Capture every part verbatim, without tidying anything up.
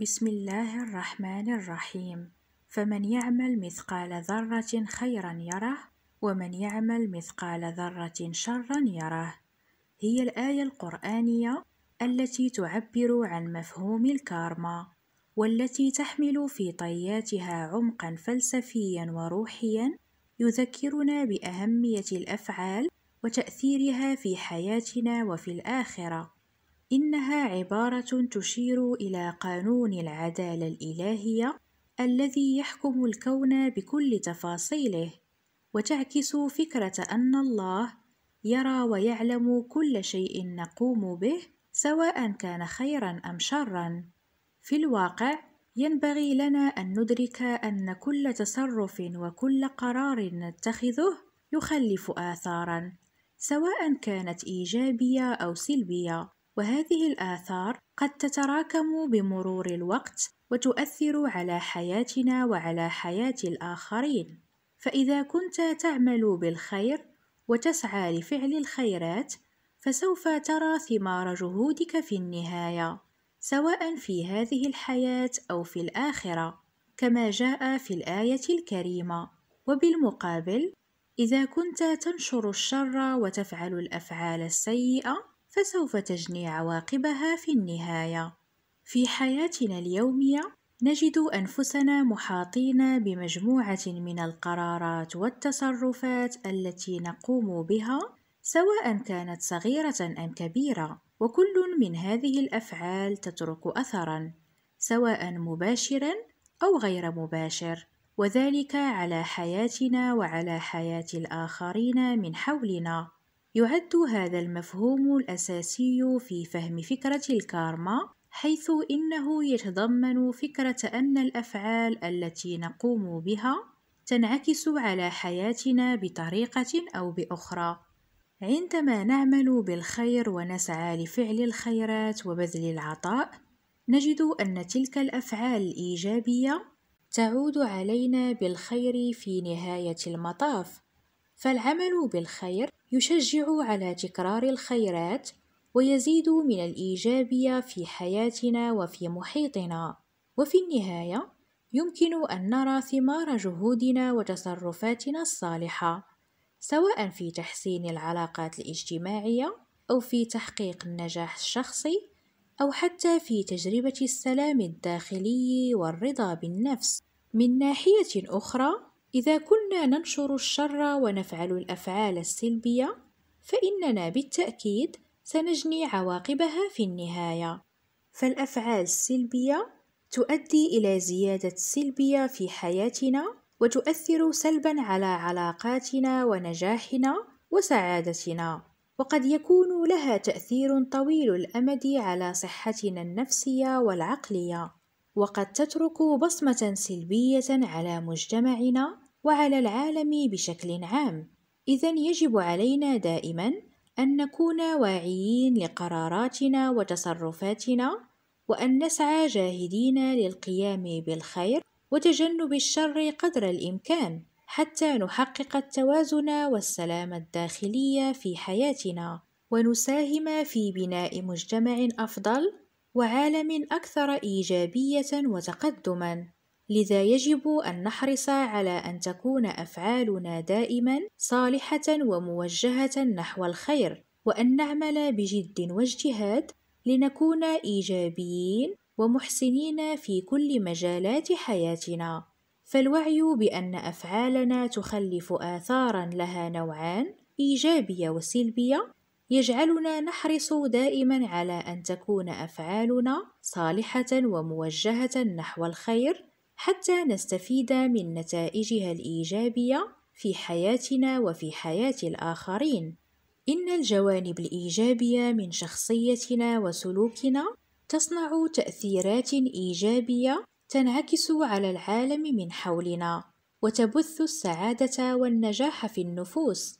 بسم الله الرحمن الرحيم. فمن يعمل مثقال ذرة خيرا يره ومن يعمل مثقال ذرة شرا يره، هي الآية القرآنية التي تعبر عن مفهوم الكارما، والتي تحمل في طياتها عمقا فلسفيا وروحيا يذكرنا بأهمية الأفعال وتأثيرها في حياتنا وفي الآخرة. إنها عبارة تشير إلى قانون العدالة الإلهية الذي يحكم الكون بكل تفاصيله، وتعكس فكرة أن الله يرى ويعلم كل شيء نقوم به سواء كان خيرا أم شرا. في الواقع ينبغي لنا أن ندرك أن كل تصرف وكل قرار نتخذه يخلف آثارا، سواء كانت إيجابية أو سلبية، وهذه الآثار قد تتراكم بمرور الوقت وتؤثر على حياتنا وعلى حياة الآخرين. فإذا كنت تعمل بالخير وتسعى لفعل الخيرات فسوف ترى ثمار جهودك في النهاية، سواء في هذه الحياة أو في الآخرة، كما جاء في الآية الكريمة. وبالمقابل إذا كنت تنشر الشر وتفعل الأفعال السيئة فسوف تجني عواقبها في النهاية. في حياتنا اليومية نجد أنفسنا محاطين بمجموعة من القرارات والتصرفات التي نقوم بها، سواء كانت صغيرة أم كبيرة، وكل من هذه الأفعال تترك أثراً، سواء مباشراً أو غير مباشر، وذلك على حياتنا وعلى حياة الآخرين من حولنا. يعد هذا المفهوم الأساسي في فهم فكرة الكارما، حيث إنه يتضمن فكرة أن الأفعال التي نقوم بها تنعكس على حياتنا بطريقة أو بأخرى. عندما نعمل بالخير ونسعى لفعل الخيرات وبذل العطاء، نجد أن تلك الأفعال الإيجابية تعود علينا بالخير في نهاية المطاف. فالعمل بالخير يشجع على تكرار الخيرات ويزيد من الإيجابية في حياتنا وفي محيطنا، وفي النهاية يمكن أن نرى ثمار جهودنا وتصرفاتنا الصالحة، سواء في تحسين العلاقات الاجتماعية أو في تحقيق النجاح الشخصي أو حتى في تجربة السلام الداخلي والرضا بالنفس. من ناحية أخرى، إذا كنا ننشر الشر ونفعل الأفعال السلبية فإننا بالتأكيد سنجني عواقبها في النهاية. فالأفعال السلبية تؤدي إلى زيادة السلبية في حياتنا وتؤثر سلباً على علاقاتنا ونجاحنا وسعادتنا، وقد يكون لها تأثير طويل الأمد على صحتنا النفسية والعقلية، وقد تترك بصمة سلبية على مجتمعنا وعلى العالم بشكل عام. إذن يجب علينا دائماً أن نكون واعيين لقراراتنا وتصرفاتنا، وأن نسعى جاهدين للقيام بالخير وتجنب الشر قدر الإمكان، حتى نحقق التوازن والسلام الداخلي في حياتنا، ونساهم في بناء مجتمع أفضل وعالم أكثر إيجابية وتقدما. لذا يجب أن نحرص على أن تكون أفعالنا دائما صالحة وموجهة نحو الخير، وأن نعمل بجد واجتهاد لنكون إيجابيين ومحسنين في كل مجالات حياتنا. فالوعي بأن أفعالنا تخلف آثارا لها نوعان، إيجابية وسلبية، يجعلنا نحرص دائما على أن تكون أفعالنا صالحة وموجهة نحو الخير، حتى نستفيد من نتائجها الإيجابية في حياتنا وفي حياة الآخرين. إن الجوانب الإيجابية من شخصيتنا وسلوكنا تصنع تأثيرات إيجابية تنعكس على العالم من حولنا، وتبث السعادة والنجاح في النفوس.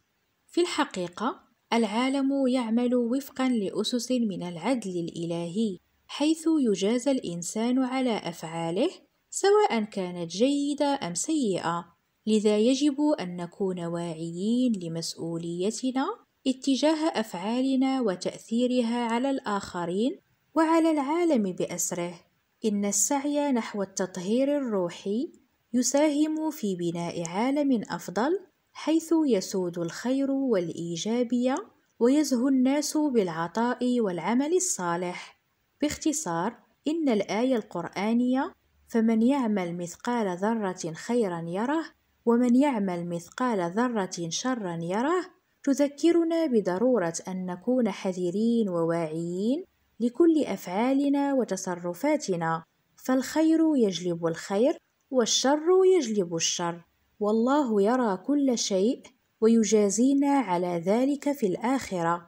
في الحقيقة العالم يعمل وفقا لأسس من العدل الإلهي، حيث يجازى الإنسان على أفعاله سواء كانت جيدة أم سيئة. لذا يجب أن نكون واعيين لمسؤوليتنا اتجاه أفعالنا وتأثيرها على الآخرين وعلى العالم بأسره، إن السعي نحو التطهير الروحي يساهم في بناء عالم أفضل، حيث يسود الخير والإيجابية ويزهو الناس بالعطاء والعمل الصالح. باختصار، إن الآية القرآنية فمن يعمل مثقال ذرة خيرا يره ومن يعمل مثقال ذرة شرا يره تذكرنا بضرورة أن نكون حذرين وواعيين لكل أفعالنا وتصرفاتنا، فالخير يجلب الخير والشر يجلب الشر، والله يرى كل شيء ويجازينا على ذلك في الآخرة.